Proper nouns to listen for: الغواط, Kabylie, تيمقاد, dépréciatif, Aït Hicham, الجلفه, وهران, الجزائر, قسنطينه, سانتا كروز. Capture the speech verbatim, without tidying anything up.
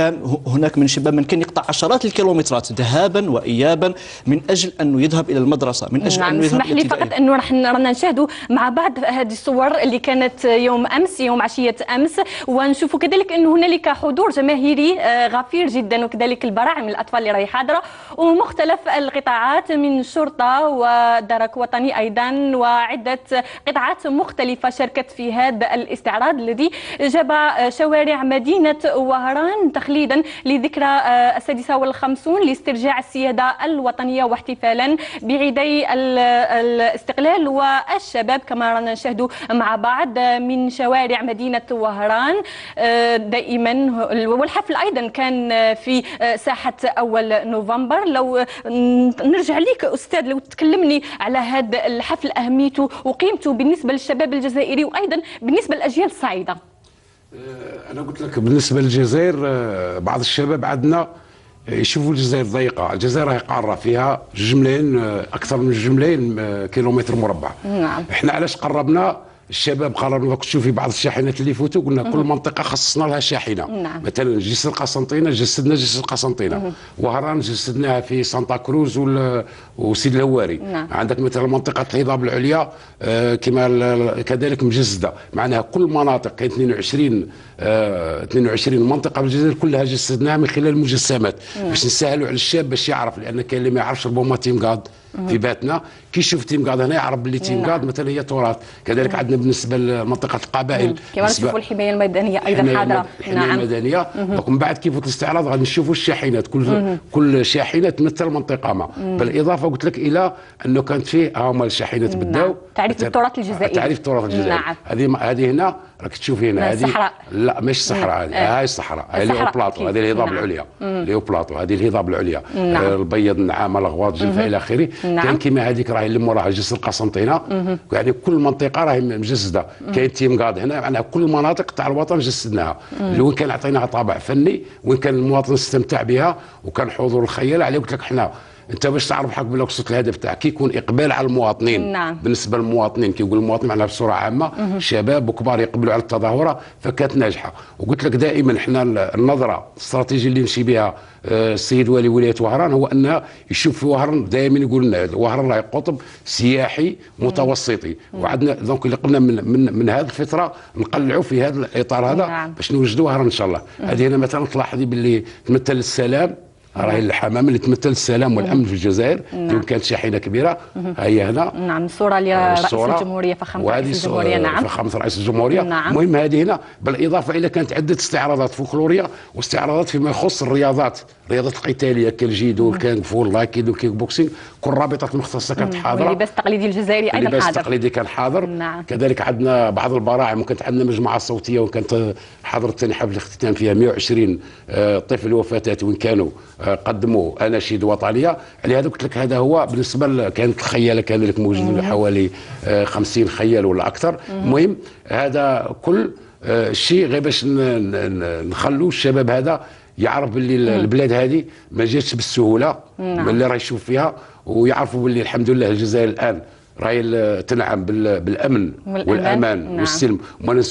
كان هناك من شباب من كان يقطع عشرات الكيلومترات ذهابا وايابا من اجل انه يذهب الى المدرسه، من اجل نعم. انه يذهب. اسمح لي فقط انه راح رانا نشاهدوا مع بعض هذه الصور اللي كانت يوم امس، يوم عشيه امس، ونشوفوا كذلك انه هنالك حضور جماهيري غفير جدا، وكذلك البراعم الاطفال اللي راهي حاضره، ومختلف القطاعات من الشرطه ودرك وطني ايضا، وعده قطاعات مختلفه شاركت في هذا الاستعراض الذي جاب شوارع مدينه وهران تخليدا لذكرى السادسة والخمسون لاسترجاع السيادة الوطنية واحتفالا بعيدي الاستقلال والشباب، كما رانا نشاهدوا مع بعض من شوارع مدينة وهران دائما. والحفل أيضا كان في ساحة أول نوفمبر. لو نرجع لك أستاذ، لو تكلمني على هذا الحفل، أهميته وقيمته بالنسبة للشباب الجزائري وأيضا بالنسبة للأجيال الصاعدة. أنا قلت لك بالنسبة للجزائر بعض الشباب عندنا يشوفوا الجزائر ضيقة، الجزائر راهي قارة فيها جوج ملايين، أكثر من جوج ملايين كيلومتر مربع. نعم. إحنا علاش قربنا؟ الشباب قرروا، كنت تشوفي بعض الشاحنات اللي فوتوا، قلنا كل منطقة خصصنا لها شاحنة. نعم. مثلا جسر قسنطينة جسدنا جسر قسنطينة، وهران جسدناها في سانتا كروز وسيد الهواري. نعم. عندك مثلا منطقة الهضاب العليا آه كما كذلك مجسدة، معناها كل مناطق كاين اثنين وعشرين آه اثنين وعشرين منطقة بالجزائر كلها جسدناها من خلال مجسمات. نعم. باش نسهلوا على الشاب باش يعرف، لأن كاين اللي ما يعرفش ربما تيمقاد في باتنا، كي شوف تيمقاد هنا يعرف باللي تيمقاد مثلا هي تراث. كذلك عندنا بالنسبه لمنطقه القبائل كما نشوفوا الحمايه المدنيه ايضا حاضره. نعم. الحمايه المدنيه. دوك من بعد كيفوت الاستعراض غادي نشوفوا الشاحنات، كل كل شاحنه تمثل منطقه ما. بالاضافه قلت لك الى انه كانت فيه هما الشاحنات بالداو، تعريف التراث الجزائري، تعريف التراث الجزائري. هذه هذه هنا راك تشوفي هنا، هذه لا ماشي صحراء، هذه هاي الصحراء، هاي البلاطو، هذه الهضاب العليا، البلاطو هذه الهضاب العليا، البيض، النعامه، الغواط، الجلفه الى اخره. كان كيما هذيك راهي اللي موراها جسر قسنطينه، يعني كل منطقه راهي مجسده، كاين تيمقاد هنا، معناها يعني كل المناطق تاع الوطن جسدناها، اللي وين كان عطيناها طابع فني، وين كان المواطن استمتع بها، وكان حضور الخيال عليه. قلت لك حنا انت باش تعرف حق بلا قصه، الهدف تاعك يكون اقبال على المواطنين. نعم. بالنسبه للمواطنين كيقول المواطن معناها بصوره عامه شباب وكبار يقبلوا على التظاهره، فكانت ناجحه. وقلت لك دائما احنا النظره الاستراتيجيه اللي نمشي بها السيد والي ولايه وهران هو انه يشوف في وهران، دائما يقول لنا وهران راهي قطب سياحي متوسطي، وعندنا دونك اللي قلنا من من, من هذه الفتره نقلعوا في هذا الاطار هذا. نعم. باش نوجدوا وهران ان شاء الله. هذه هنا مثلا تلاحظي باللي تمثل السلام، راهي الحمام اللي تمثل السلام والامن في الجزائر. نعم. كانت شاحنه كبيره هي هنا. نعم. الصوره لرئيس الجمهوريه، فخامه رئيس الجمهوريه. نعم. فخامه رئيس الجمهوريه. نعم. المهم هذه هنا، بالاضافه الى كانت عده استعراضات فولكلوريه واستعراضات فيما يخص الرياضات، الرياضات القتاليه كالجيدو والكانغفو واللاكيدو والكيك بوكسينغ، كل رابطه مختصه كانت حاضره. واللباس التقليدي الجزائري ايضا حاضر، اللباس التقليدي كان حاضر. نعم. كذلك عندنا بعض البراعم، وكانت عندنا مجموعه صوتيه، وكانت حضرت ثاني حفل اختتام فيها مئة وعشرين طفل وفتاه، وان كانوا قدموا اناشيد وطنيه. لهذا قلت لك هذا هو بالنسبه، كانت الخياله كذلك موجودين حوالي خمسين خيال ولا اكثر. المهم هذا كل شيء غير باش نخلوا الشباب هذا يعرف باللي البلاد هذه ما جاتش بالسهوله اللي راه يشوف فيها، ويعرفوا باللي الحمد لله الجزائر الان راهي تنعم بالامن والامان والسلم.